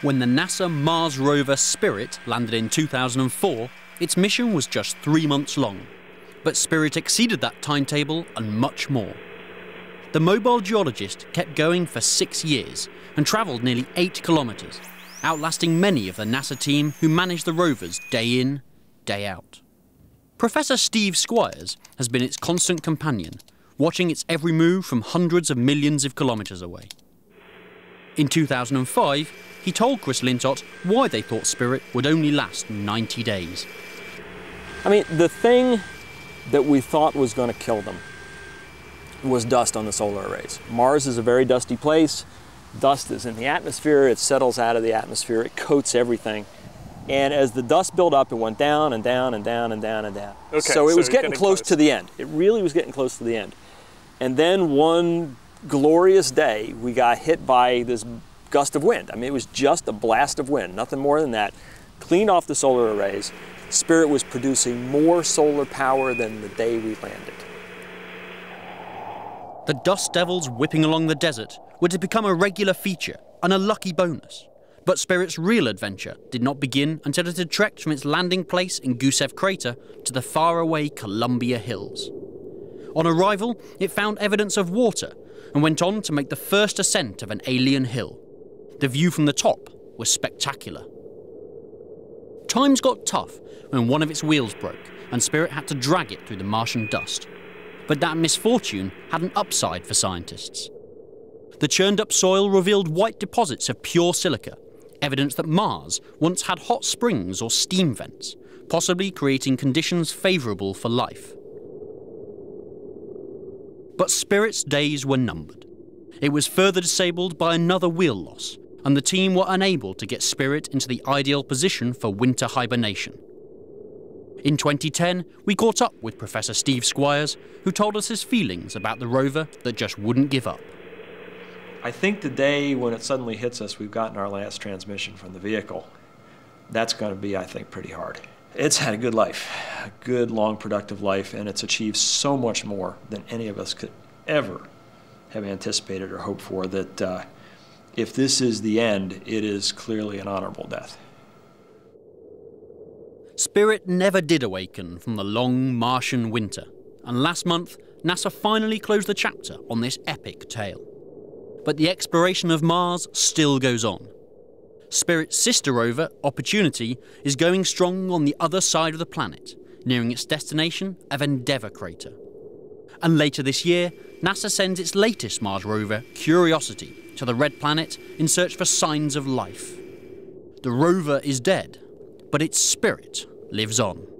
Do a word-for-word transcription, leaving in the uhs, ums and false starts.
When the NASA Mars rover Spirit landed in two thousand four, its mission was just three months long. But Spirit exceeded that timetable and much more. The mobile geologist kept going for six years and travelled nearly eight kilometres, outlasting many of the NASA team who managed the rovers day in, day out. Professor Steve Squyres has been its constant companion, watching its every move from hundreds of millions of kilometres away. In two thousand five, he told Chris Lintot why they thought Spirit would only last ninety days. I mean, the thing that we thought was going to kill them was dust on the solar arrays. Mars is a very dusty place. Dust is in the atmosphere, it settles out of the atmosphere, it coats everything. And as the dust built up, it went down and down and down and down and down. Okay, so it so was getting, getting close, close to the end. It really was getting close to the end. And then one glorious day, we got hit by this gust of wind. I mean, it was just a blast of wind, nothing more than that. Cleaned off the solar arrays. Spirit was producing more solar power than the day we landed. The dust devils whipping along the desert were to become a regular feature and a lucky bonus. But Spirit's real adventure did not begin until it had trekked from its landing place in Gusev Crater to the faraway Columbia Hills. On arrival, it found evidence of water and went on to make the first ascent of an alien hill. The view from the top was spectacular. Times got tough when one of its wheels broke and Spirit had to drag it through the Martian dust. But that misfortune had an upside for scientists. The churned-up soil revealed white deposits of pure silica, evidence that Mars once had hot springs or steam vents, possibly creating conditions favourable for life. But Spirit's days were numbered. It was further disabled by another wheel loss, and the team were unable to get Spirit into the ideal position for winter hibernation. In twenty ten, we caught up with Professor Steve Squyres, who told us his feelings about the rover that just wouldn't give up. I think the day when it suddenly hits us, we've gotten our last transmission from the vehicle. That's going to be, I think, pretty hard. It's had a good life, a good, long, productive life, and it's achieved so much more than any of us could ever have anticipated or hoped for that uh, if this is the end, it is clearly an honorable death. Spirit never did awaken from the long Martian winter, and last month, NASA finally closed the chapter on this epic tale. But the exploration of Mars still goes on. Spirit's sister rover, Opportunity, is going strong on the other side of the planet, nearing its destination of Endeavour Crater. And later this year, NASA sends its latest Mars rover, Curiosity, to the red planet in search for signs of life. The rover is dead, but its spirit lives on.